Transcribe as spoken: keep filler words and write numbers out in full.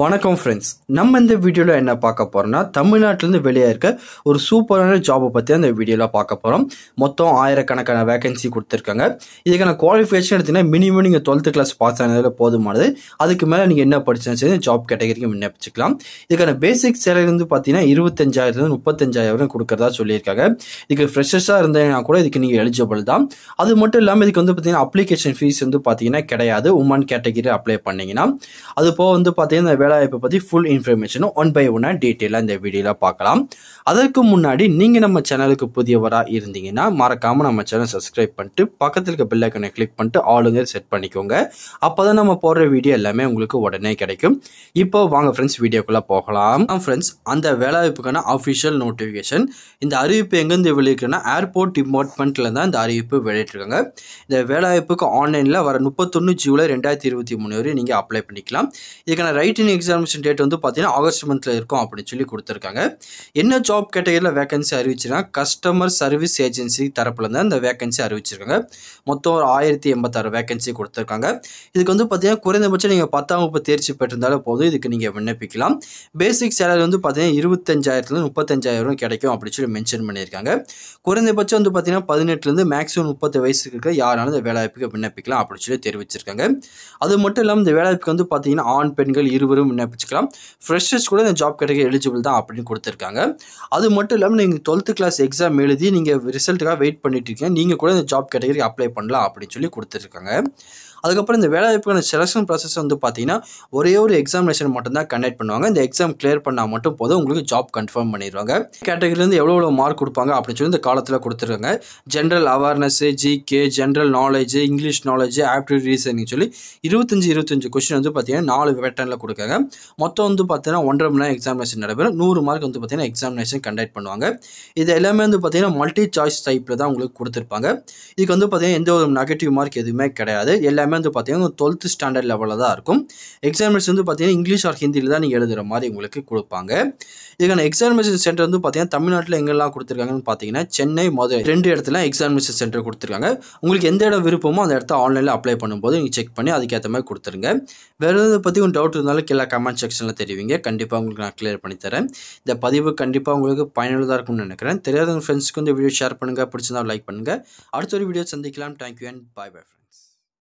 வணக்கம் ஃப்ரெண்ட்ஸ், நம்ம இந்த வீடியோவில் என்ன பார்க்க போகிறோம்னா, தமிழ்நாட்டிலேருந்து வெளியே இருக்க ஒரு சூப்பரான ஜாபை பற்றி அந்த வீடியோவில் பார்க்க போகிறோம். மொத்தம் ஆயிரக்கணக்கான வேகன்சி கொடுத்துருக்காங்க. இதுக்கான குவாலிஃபிகேஷன் எடுத்திங்கன்னா மினிமம் நீங்கள் டுவெல்த்து கிளாஸ் பாஸ் ஆனதில் போதுமானது. அதுக்கு மேலே நீங்கள் என்ன படிச்சாலும் சரி ஜாப் கேட்டகரிக்கு விண்ணப்பிச்சுக்கலாம். இதுக்கான பேசிக் சேலரி வந்து பார்த்தீங்கன்னா இருபத்தஞ்சாயிரத்துலேருந்து முப்பத்தஞ்சாயிரம் கொடுக்குறதா சொல்லியிருக்காங்க. இதுக்கு ஃப்ரெஷர்ஸாக இருந்தேன்னா கூட இதுக்கு நீங்கள் எலிஜிபிள் தான். அது மட்டும் இல்லாமல் இதுக்கு வந்து பார்த்தீங்கன்னா அப்ளிகேஷன் ஃபீஸ் வந்து பார்த்தீங்கன்னா கிடையாது. உமன் கேட்டகிரி அப்ளை பண்ணிங்கன்னா அது போக வந்து பார்த்தீங்கன்னா வேலைவாய்ப்பை பற்றி ஃபுல் இன்ஃபர்மேஷனும் ஒன் பை ஒன்னாக டீட்டெயிலாக இந்த வீடியோவில் பார்க்கலாம். அதற்கு முன்னாடி நீங்கள் நம்ம சேனலுக்கு புதியவராக இருந்தீங்கன்னா மறக்காமல் நம்ம சேனல் சப்ஸ்கிரைப் பண்ணிட்டு பக்கத்தில் இருக்க பெல் ஐக்கனை கிளிக் பண்ணிட்டு ஆளுங்க செட் பண்ணிக்கோங்க. அப்போ தான் நம்ம போடுற வீடியோ எல்லாமே உங்களுக்கு உடனே கிடைக்கும். இப்போ வாங்க ஃப்ரெண்ட்ஸ், வீடியோக்குள்ளே போகலாம். ஃப்ரெண்ட்ஸ், அந்த வேலைவாய்ப்புக்கான அஃபிஷியல் நோட்டிஃபிகேஷன் இந்த அறிவிப்பு எங்கேருந்து வெளியிட்டிருக்குன்னா ஏர்போர்ட் டிபார்ட்மெண்ட்டில் தான் இந்த அறிவிப்பு வெளியிட்டிருக்காங்க. இந்த வேலைவாய்ப்புக்கு ஆன்லைனில் வர முப்பத்தொன்று ஜூலை ரெண்டாயிரத்தி இருபத்தி மூணு வரை நீங்கள் அப்ளை பண்ணிக்கலாம். இதுக்கான ரைட் எக்ஸாமினேஷன் டேட் வந்து பார்த்தீங்கன்னா ஆகஸ்ட் மந்த்ல இருக்கும் அப்படின்னு சொல்லி கொடுத்துருக்காங்க. என்ன ஜாப் கேட்டகரியில் வேகன்சி அறிவிச்சுன்னா கஸ்டமர் சர்வீஸ் ஏஜென்சி தரப்புல தான் இந்த வேகன்சி அறிவிச்சிருக்காங்க. மொத்தம் ஒரு ஆயிரத்தி எண்பத்தாறு வேகன்சி கொடுத்துருக்காங்க. இதுக்கு வந்து பார்த்தீங்கன்னா குறைந்தபட்சம் நீங்கள் பத்தாம் வகுப்பு தேர்ச்சி பெற்றிருந்தாலும் போதும் இதுக்கு நீங்கள் விண்ணப்பிக்கலாம். பேசிக் சேலரி வந்து பார்த்தீங்கன்னா இருபத்தஞ்சாயிரத்துலேருந்து முப்பத்தஞ்சாயிரம் கிடைக்கும் அப்படின்னு சொல்லி மென்ஷன் பண்ணியிருக்காங்க. குறைந்தபட்சம் வந்து பார்த்தீங்கன்னா பதினெட்டுலேருந்து மேக்ஸிமம் முப்பது வயசுக்கு இருக்க யாராலும் இந்த வேலைவாய்ப்புக்கு விண்ணப்பிக்கலாம் அப்படின்னு சொல்லி தெரிவிச்சிருக்காங்க. அது மட்டும் இல்லாமல் இந்த வேலைவாய்ப்புக்கு வந்து பார்த்தீங்கன்னா ஆண் பெண்கள் இருவரும் விண்ணப்பிச்சுக்கலாம். ஃப்ரெஷர்ஸ் கூட இந்த ஜாப் கேட்டகரி எலிஜிபிள் தான் அப்படின்னு கொடுத்துருக்காங்க. அது மட்டும் இல்லாமல் நீங்கள் டுவெல்த்து கிளாஸ் எக்ஸாம் எழுதி நீங்கள் ரிசல்ட்டுக்காக வெயிட் பண்ணிட்டு இருக்கீங்க, நீங்கள் கூட இந்த ஜாப் கேட்டகரி அப்ளை பண்ணலாம் அப்படின்னு சொல்லி கொடுத்துருக்காங்க. அதுக்கப்புறம் இந்த வேலைவாய்ப்புக்கான செலெக்ஷன் ப்ராசஸ் வந்து பார்த்தீங்கன்னா ஒரே ஒரு எக்ஸாமினேஷன் மட்டும்தான் கண்டக்ட் பண்ணுவாங்க. இந்த எக்ஸாம் கிளியர் பண்ணால் மட்டும் போதும் உங்களுக்கு ஜாப் கன்ஃபார்ம் பண்ணிடுவாங்க. கேட்டகரியிலேருந்து எவ்வளோ எவ்வளோ மார்க் கொடுப்பாங்க அப்படின்னு சொல்லி இந்த காலத்தில் கொடுத்துருக்காங்க. General awareness, GK, general knowledge, English knowledge, aptitude reasoning சொல்லி இருபத்தஞ்சு இருபத்தஞ்சு கொஸ்டின் வந்து பார்த்தீங்கன்னா நாலு பேட்டர்னில் கொடுக்குறாங்க. மொத்தம் வந்து பார்த்தீங்கன்னா ஒன்றரை மணி நேரம் எக்ஸாமினேஷன் நடைபெறும். நூறு மார்க் வந்து பார்த்தீங்கன்னா எக்ஸாமினேஷன் கண்டக்ட் பண்ணுவாங்க. இது எல்லாமே வந்து பார்த்தீங்கன்னா மல்டி சாய்ஸ் டைப்பில் தான் உங்களுக்கு கொடுத்துருப்பாங்க. இதுக்கு வந்து பார்த்தீங்கன்னா எந்த ஒரு நெகட்டிவ் மார்க் எதுவுமே கிடையாது. எல்லாமே வந்து பார்த்தீங்கன்னா டுவெல்த்து ஸ்டாண்டர்ட் லெவலில் தான் இருக்கும். எக்ஸாமினேஷன் வந்து பார்த்தீங்கன்னா இங்கிலீஷ் ஆர் ஹிந்தியில் தான் நீங்கள் எழுதுகிற மாதிரி உங்களுக்கு கொடுப்பாங்க. இதுக்கான எக்ஸாமினேஷன் சென்டர் வந்து பார்த்தீங்கன்னா தமிழ்நாட்டில் எங்கெல்லாம் கொடுத்துருக்காங்கன்னு பார்த்தீங்கன்னா சென்னை, மதுரை ரெண்டு இடத்துல எக்ஸாமினேஷன் சென்டர் கொடுத்துருக்காங்க. உங்களுக்கு எந்த இடம் விருப்பமோ அந்த இடத்த ஆன்லைனில் அப்ளை பண்ணும்போது நீங்கள் செக் பண்ணி அதுக்கேற்ற மாதிரி கொடுத்துருங்க. வேறு எதாவது பற்றி உங்கள் டவுட் இருந்தாலும் எல்லா கமெண்ட் செக்ஷனில் தெரிவிங்க. கண்டிப்பாக உங்களுக்கு நான் கிளியர் பண்ணி தரேன். இந்த பதிவு கண்டிப்பாக உங்களுக்கு பயனுள்ளதாக இருக்கும்னு நினைக்கிறேன். தெரியாத ஃப்ரெண்ட்ஸுக்கு இந்த வீடியோ ஷேர் பண்ணுங்கள். பிடிச்சிருந்தா லைக் பண்ணுங்கள். அடுத்த ஒரு வீடியோ சந்திக்கலாம். Thank you and bye bye.